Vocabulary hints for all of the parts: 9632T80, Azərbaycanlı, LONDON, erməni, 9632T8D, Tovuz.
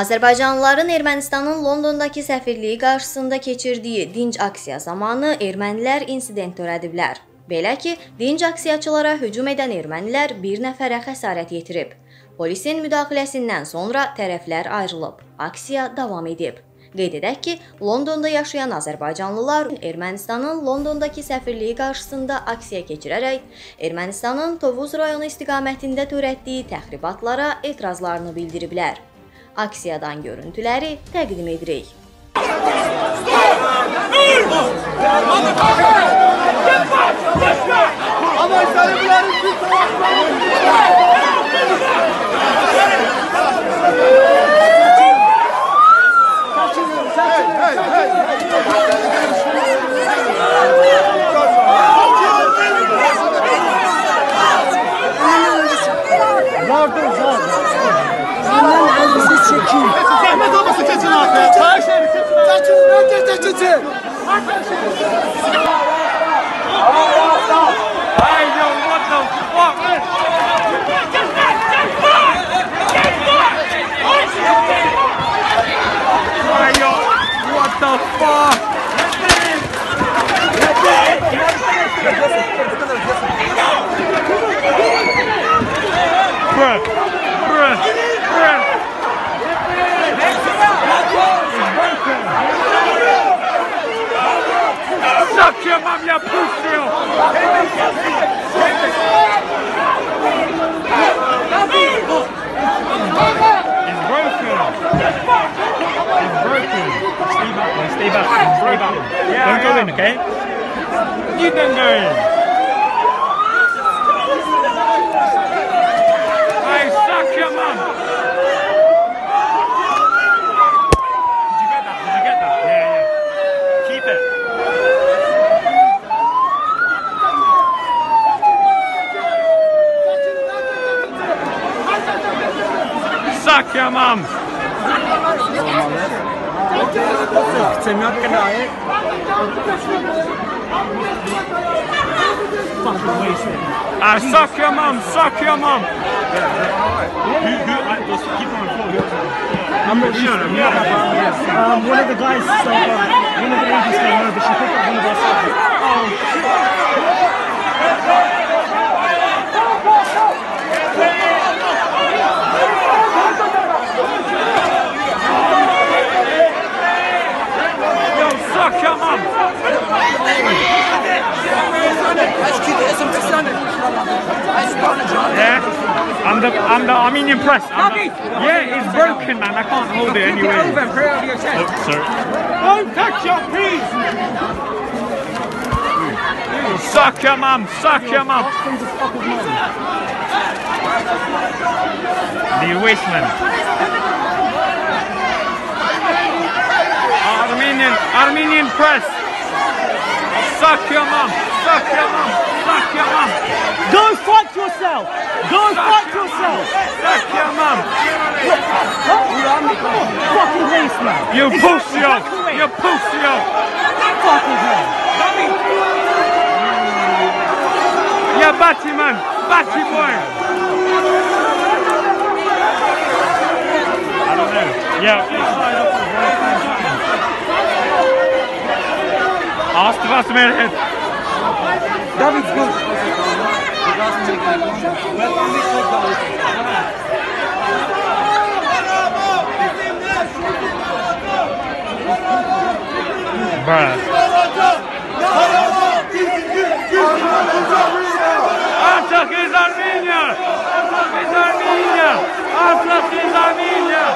Azərbaycanlıların Ermənistanın Londondakı səfirliyi qarşısında keçirdiyi dinc aksiya zamanı ermənilər insident törədiblər. Belə ki, dinc aksiyaçılara hücum edən ermənilər bir nəfərə xəsarət yetirib. Polisin müdaxiləsindən sonra tərəflər ayrılıb. Aksiya davam edib. Qeyd edək ki, Londonda yaşayan Azərbaycanlılar Ermənistanın Londondakı səfirliyi qarşısında aksiya keçirərək Ermənistanın Tovuz rayonu istiqamətində törətdiyi təxribatlara etirazlarını bildiriblər. Aksiyadan görüntüləri təqdim edirik. Okay? You don't go in. I suck your mum. Did you get that? Did you get that? Yeah, yeah. Keep it. Suck your mum. Suck your mum, suck your mum. I'm not sure. One of the guys, one of the ladies came over, she picked up one of us. I'm the Armenian press. Yeah, it's broken, man. I can't hold it anyway. Oh, sorry. Don't touch your peas. Suck your mum. Suck your mum. The wasteman. Armenian press. Suck your mum. Suck your mum. Suck your mum. Go fuck yourself. Go fuck yourself. Suck your mum. Fucking wasteman. You pussy. You pussy. Fucking hell. Yeah, batty man. Batty boy. I don't know. Yeah. Ask us, man. David's good. Atak is Armenia. Atak is Armenia. Atak is Armenia. Atak is Armenia.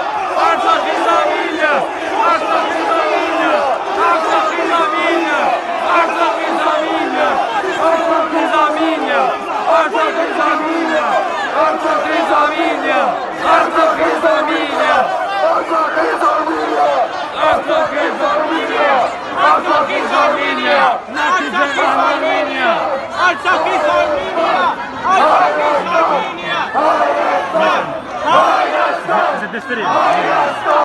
Atak is Armenia. Atak is Armenia. Atak is Armenia! Atak is Armenia! Atak is Armenia! Atak is Armenia! Atak is Armenia! Atak is Armenia! Atak is Armenia! Atak is Armenia! Atak is Armenia! Atak is Armenia! Atak is Armenia! Is it this video?